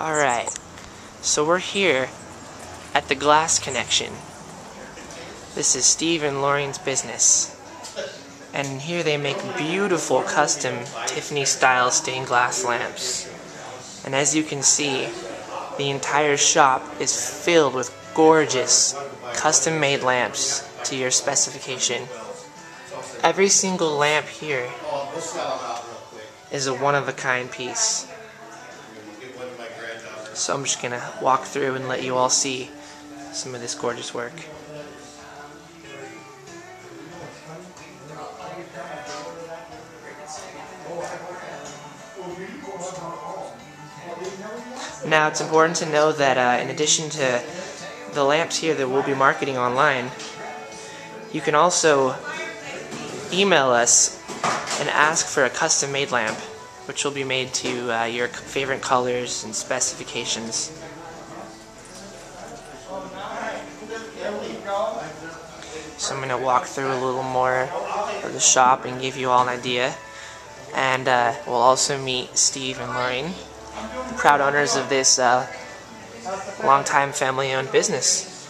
Alright, so we're here at the Glass Connection. This is Steve and Lorraine's business. And here they make beautiful custom Tiffany-style stained glass lamps. And as you can see, the entire shop is filled with gorgeous, custom-made lamps to your specification. Every single lamp here is a one-of-a-kind piece. So I'm just gonna walk through and let you all see some of this gorgeous work. Now it's important to know that in addition to the lamps here that we'll be marketing online, you can also email us and ask for a custom-made lamp, which will be made to your favorite colors and specifications. So I'm going to walk through a little more of the shop and give you all an idea. And we'll also meet Steve and Lorraine, the proud owners of this long-time family-owned business.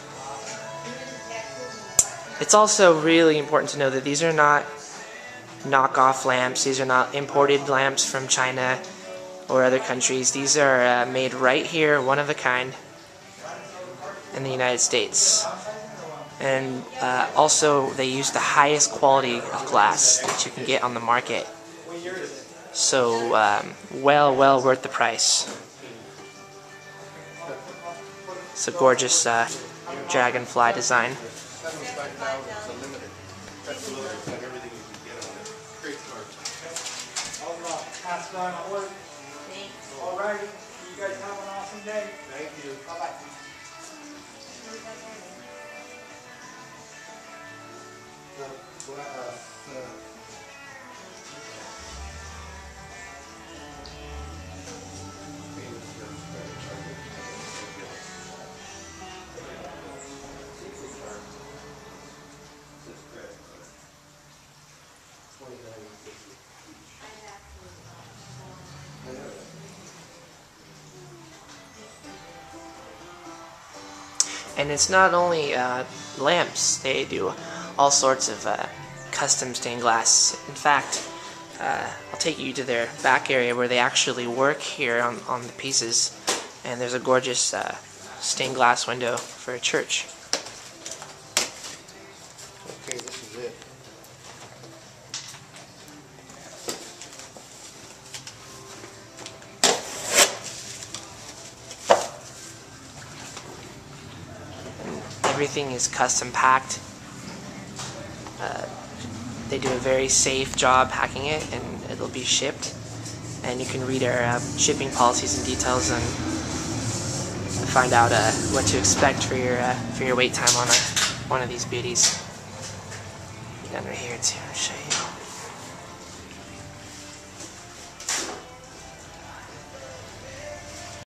It's also really important to know that these are not knockoff lamps. These are not imported lamps from China or other countries. These are made right here, one of a kind, in the United States. And also they use the highest quality of glass that you can get on the market. So well worth the price. It's a gorgeous dragonfly design. Alrighty, you guys have an awesome day. Thank you. And it's not only lamps, they do all sorts of custom stained glass. In fact, I'll take you to their back area where they actually work here on the pieces. And there's a gorgeous stained glass window for a church. Okay, this is it. Everything is custom packed. They do a very safe job packing it, and it'll be shipped. And you can read our shipping policies and details and find out what to expect for your wait time on one of these beauties. Down right here too. I'll show you.